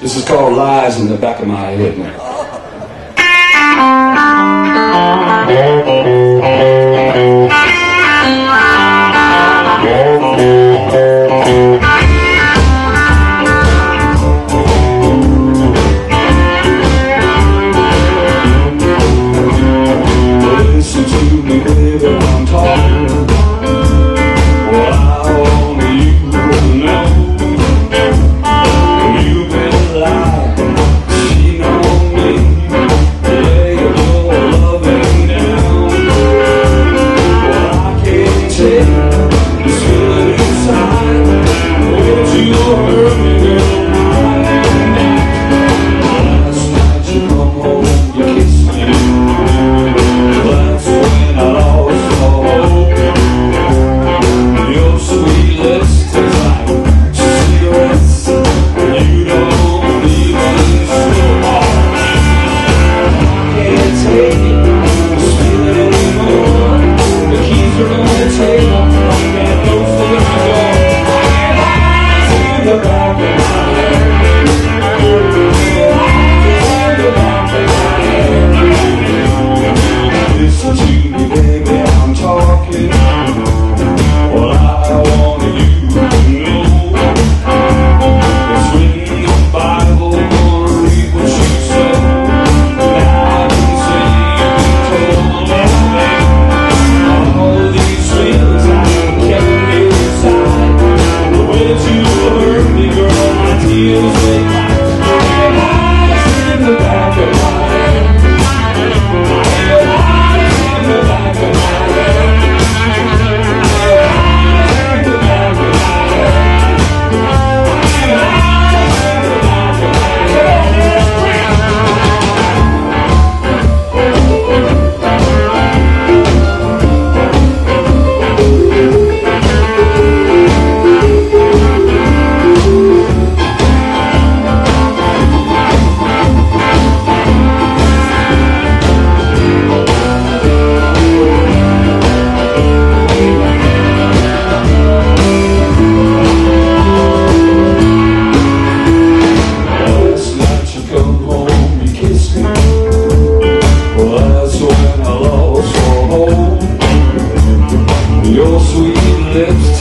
This is called Lies in the Back of My Head Now.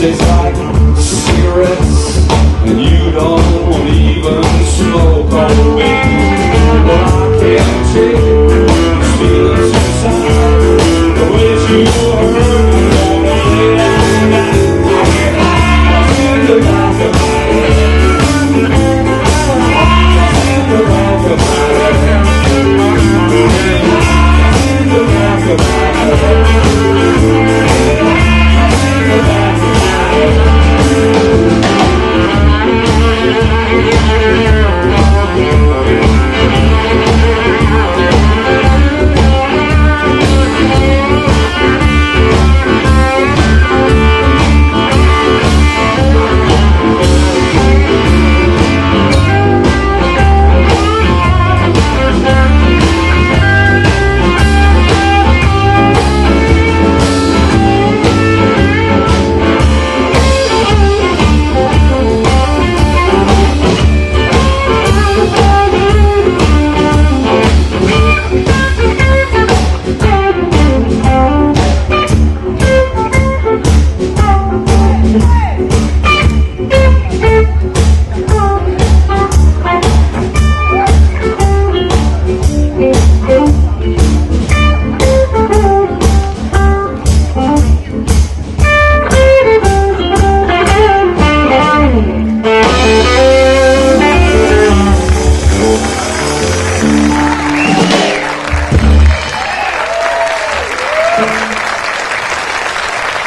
It's like cigarettes, and you don't even smoke on me. But I can't take these feelings inside. The way you hurt me, lies in the back of my head. Lies in the back of my head. Lies in the back of my head.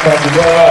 Thank you very much.